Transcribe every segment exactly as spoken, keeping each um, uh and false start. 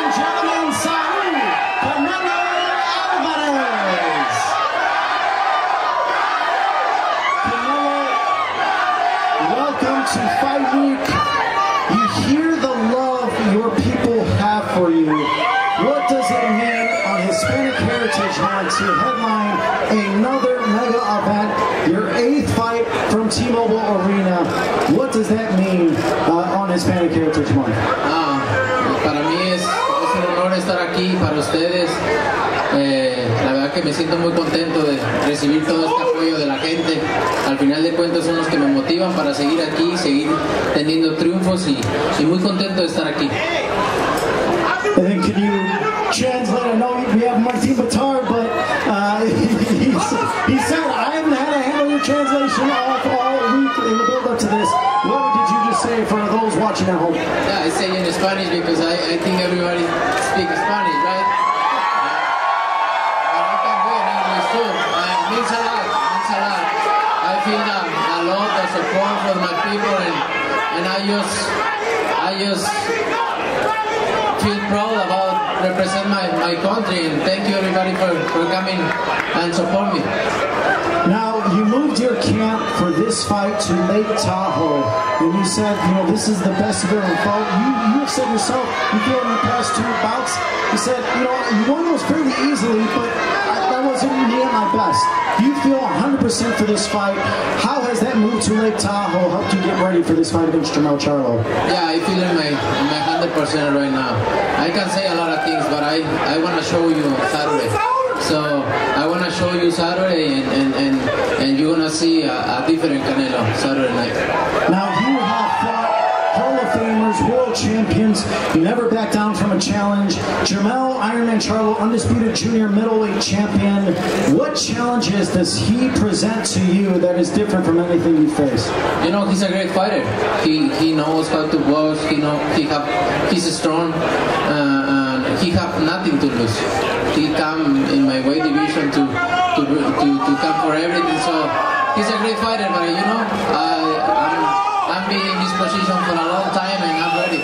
and gentlemen, salute Canelo Alvarez. Canelo, welcome to Fight Week. You hear the love your people have for you. What does it mean on Hispanic Heritage Month to headline another mega event, your eighth fight from T-Mobile Arena? What does that mean uh, on Hispanic Heritage Month? Para ustedes, eh, la verdad que me siento muy contento de recibir todo este apoyo de la gente. Al final de cuentas son los que me motivan para seguir aquí, seguir teniendo triunfos y, y muy contento de estar aquí. And then can you, Chance, let her know we have Martín Bataar, but uh, he, he said, I haven't had a handle your translation off all week in the build up to this. What did you just say for those watching at home? Yeah, I say in Spanish because I, I think everybody speaks Spanish, right? But I can go in English too. It means a lot, it means a lot. I feel a, a lot of support from my people, and, and I just, I just, feel proud about represent my, my country, and thank you everybody for, for coming and support me. Now, you moved your camp for this fight to Lake Tahoe, and you said, you know, this is the best you've ever fought. You, you said yourself, you feel in the past two bouts, you said, you know, you won those fairly easily, but I, I wasn't really at my best. You feel one hundred percent for this fight. How has that move to Lake Tahoe helped you get ready for this fight against Jermell Charlo? Yeah, I feel in my, in my one hundred percent right now. I can say a lot of things, but I, I want to show you Saturday. So I want to show you Saturday, and, and, and, and you're going to see a, a different Canelo Saturday night. Now, you have fought Hall of Famers, world champions. You never back down from a challenge. Jermell Ironman Charlo, undisputed junior middleweight champion. What challenges does he present to you that is different from anything you face? You know, he's a great fighter. He he knows how to box. He know he have he's strong. Uh, and he have nothing to lose. He come in my weight division to to to, to come for everything. So he's a great fighter, but you know, I, I'm. I've been in this position for a long time, and I'm ready.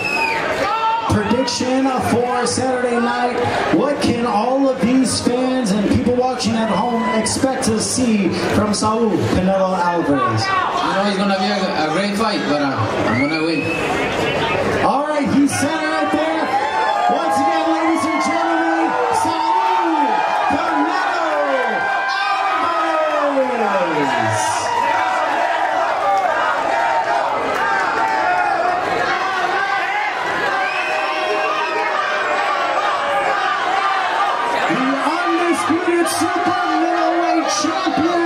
Prediction for Saturday night. What can all of these fans and people watching at home expect to see from Saul Canelo Alvarez? You know, it's going to be a, a great fight, but uh, I'm going to win. All right, he said it right there. Once again, ladies and gentlemen, Saul Canelo Alvarez. Super middleweight champion!